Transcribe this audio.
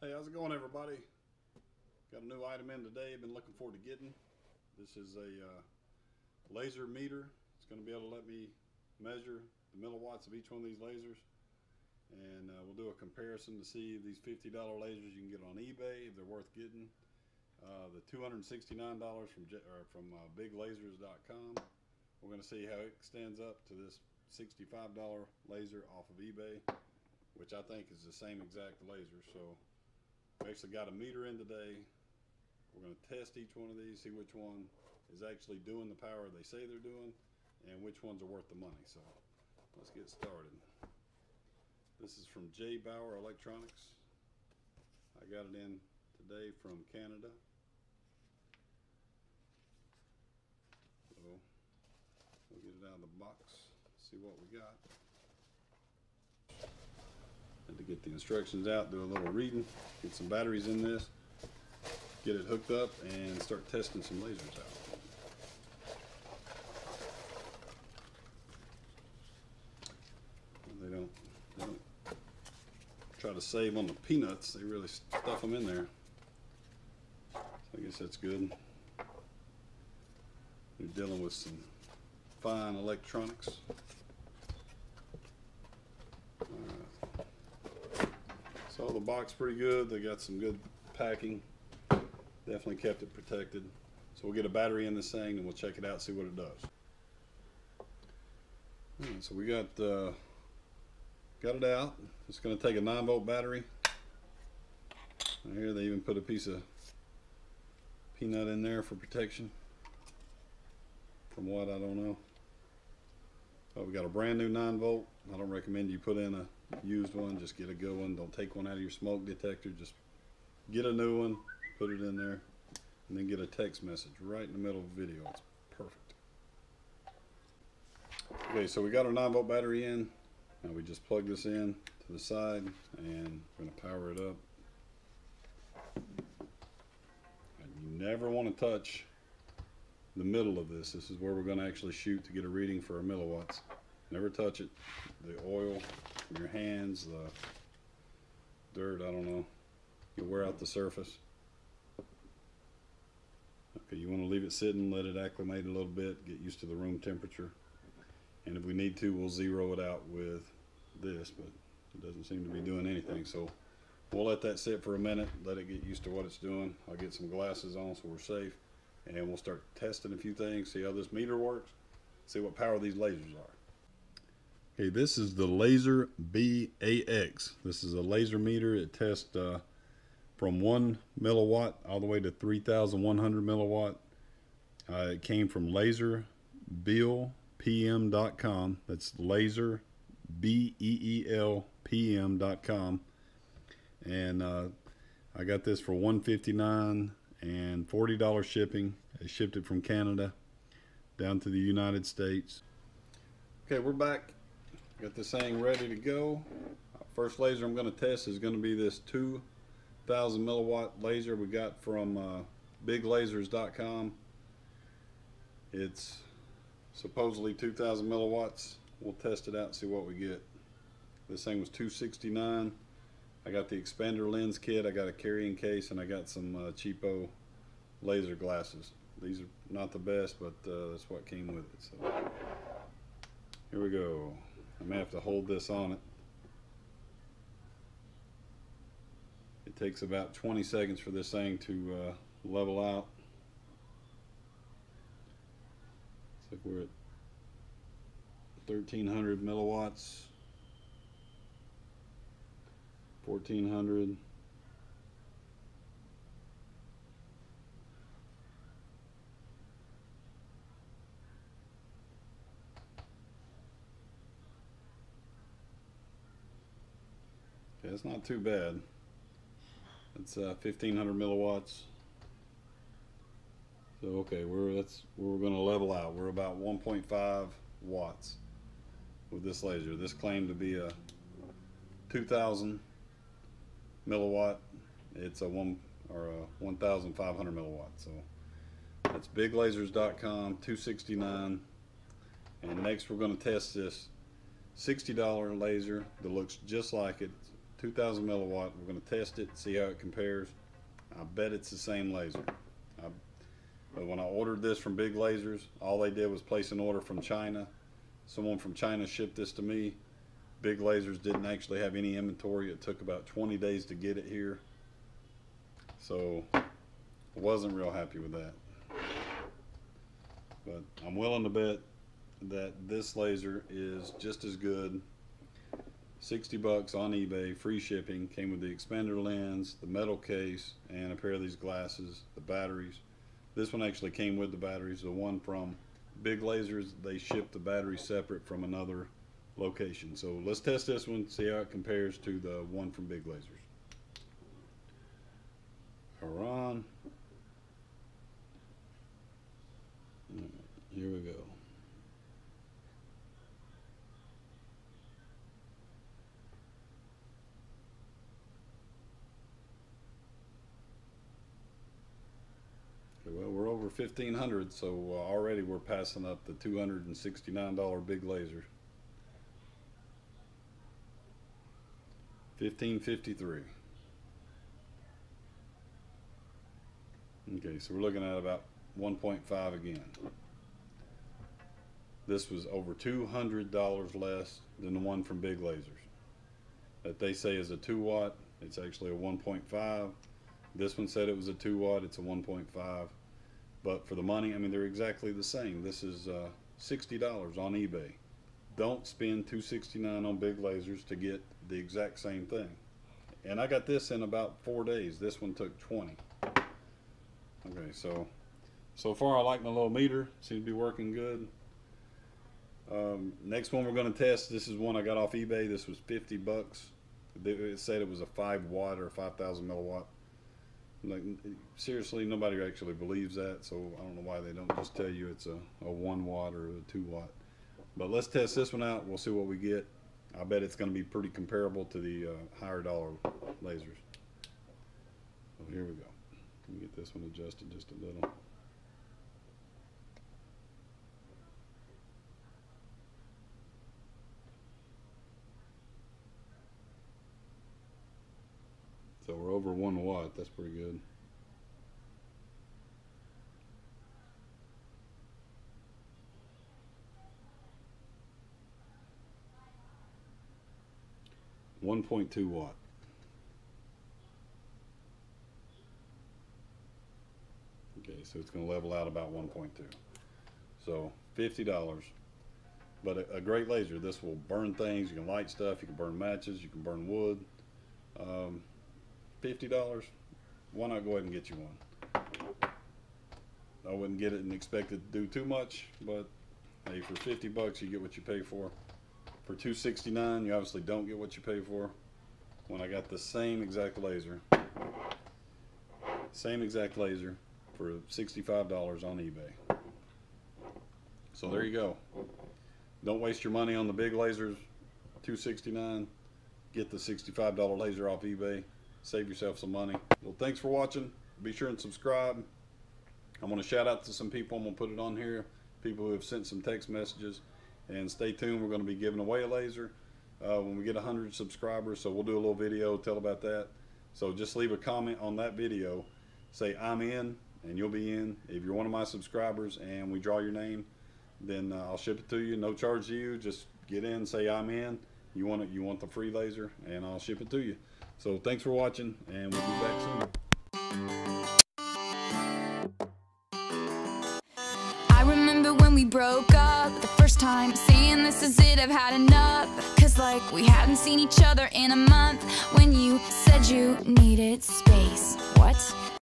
Hey, how's it going, everybody? Got a new item in today. I've been looking forward to getting. This is a laser meter. It's going to be able to let me measure the milliwatts of each one of these lasers, and we'll do a comparison to see if these $50 lasers you can get on eBay, if they're worth getting. The $269 from BigLasers.com. We're going to see how it stands up to this $65 laser off of eBay, which I think is the same exact laser. So we actually got a meter in today. We're going to test each one of these, see which one is actually doing the power they say they're doing and which ones are worth the money. So let's get started. This is from J. Bauer Electronics. I got it in today from Canada. So we'll get it out of the box, see what we got. Had to get the instructions out, do a little reading, get some batteries in this, get it hooked up, and start testing some lasers out. They don't try to save on the peanuts, they really stuff them in there. So I guess that's good. You're dealing with some fine electronics. So the box pretty good. They got some good packing. Definitely kept it protected. So we'll get a battery in this thing and we'll check it out, see what it does. Right, so we got it out. It's going to take a 9-volt battery. Right here they even put a piece of peanut in there for protection. From what, I don't know. Oh, we got a brand new 9-volt. I don't recommend you put in a used one, just get a good one. Don't take one out of your smoke detector, just get a new one, put it in there, and then get a text message right in the middle of the video. It's perfect. Okay, so we got our 9-volt battery in. Now we just plug this in to the side and we're going to power it up. And you never want to touch the middle of this. This is where we're going to actually shoot to get a reading for our milliwatts. Never touch it. The oil from your hands, the dirt, I don't know, you'll wear out the surface. Okay, you want to leave it sitting, let it acclimate a little bit, get used to the room temperature. And if we need to, we'll zero it out with this, but it doesn't seem to be doing anything. So we'll let that sit for a minute, let it get used to what it's doing. I'll get some glasses on so we're safe. And we'll start testing a few things, see how this meter works, see what power these lasers are. Okay, this is the LaserBee A X. This is a laser meter. It tests from 1 milliwatt all the way to 3,100 milliwatt. It came from LaserBeeLPM.com. That's LaserBeeLPM.com, and I got this for $159 and $40 shipping. I shipped it from Canada down to the United States. Okay, we're back. Got this thing ready to go. First laser I'm going to test is going to be this 2,000 milliwatt laser we got from BigLasers.com. It's supposedly 2,000 milliwatts. We'll test it out and see what we get. This thing was $269. I got the expander lens kit, I got a carrying case, and I got some cheapo laser glasses. These are not the best, but that's what came with it. So here we go. I may have to hold this on it. It takes about 20 seconds for this thing to level out. Looks like we're at 1,300 milliwatts, 1,400, 'Kay, that's not too bad. That's 1,500 milliwatts. So okay, that's where we're going to level out. We're about 1.5 watts with this laser. This claimed to be a 2,000 milliwatt. It's a 1,500 milliwatt. So that's BigLasers.com, $269. And next we're going to test this $60 laser that looks just like it. 2000 milliwatt. We're going to test it, see how it compares. I bet it's the same laser. But when I ordered this from Big Lasers, all they did was place an order from China. Someone from China shipped this to me. Big Lasers didn't actually have any inventory. It took about 20 days to get it here. So I wasn't real happy with that. But I'm willing to bet that this laser is just as good. 60 bucks on eBay, free shipping. Came with the expander lens, the metal case, and a pair of these glasses, the batteries. This one actually came with the batteries. The one from Big Lasers, they shipped the battery separate from another location. So let's test this one, see how it compares to the one from Big Lasers. We're on. Here we go. Well, we're over 1500, so already we're passing up the $269 Big Laser. 1553. Okay, so we're looking at about 1.5 again. This was over $200 less than the one from Big Lasers. That they say is a 2 watt. It's actually a 1.5. This one said it was a 2 watt. It's a 1.5. But for the money, I mean, they're exactly the same. This is $60 on eBay. Don't spend $269 on Big Lasers to get the exact same thing. And I got this in about 4 days. This one took 20. Okay, so far I like my little meter. Seems to be working good. Next one we're going to test. This is one I got off eBay. This was 50 bucks. It said it was a 5 watt or 5,000 milliwatt. Like, seriously, nobody actually believes that, so I don't know why they don't just tell you it's a 1 watt or a 2 watt. But let's test this one out. We'll see what we get. I bet it's going to be pretty comparable to the higher dollar lasers. So here we go. Let me get this one adjusted just a little. So we're over 1 watt. That's pretty good. One 1.2 watt. Okay, so it's going to level out about 1.2. So $50, but a great laser. This will burn things. You can light stuff. You can burn matches. You can burn wood. $50, why not go ahead and get you one? I wouldn't get it and expect it to do too much, but hey, for 50 bucks you get what you pay for. For $269 you obviously don't get what you pay for. When I got the same exact laser, for $65 on eBay. So there you go. Don't waste your money on the Big Lasers. $269, get the $65 laser off eBay. Save yourself some money. Well, thanks for watching. Be sure and subscribe. I'm going to shout out to some people. I'm going to put it on here. People who have sent some text messages. And stay tuned. We're going to be giving away a laser when we get 100 subscribers. So we'll do a little video, tell about that. So just leave a comment on that video. Say, I'm in, and you'll be in. If you're one of my subscribers and we draw your name, then I'll ship it to you. No charge to you. Just get in, say, I'm in. You want it, you want the free laser, and I'll ship it to you. So thanks for watching, and we'll be back soon. I remember when we broke up the first time, saying this is it, I've had enough. 'Cause like we hadn't seen each other in a month, when you said you needed space. What?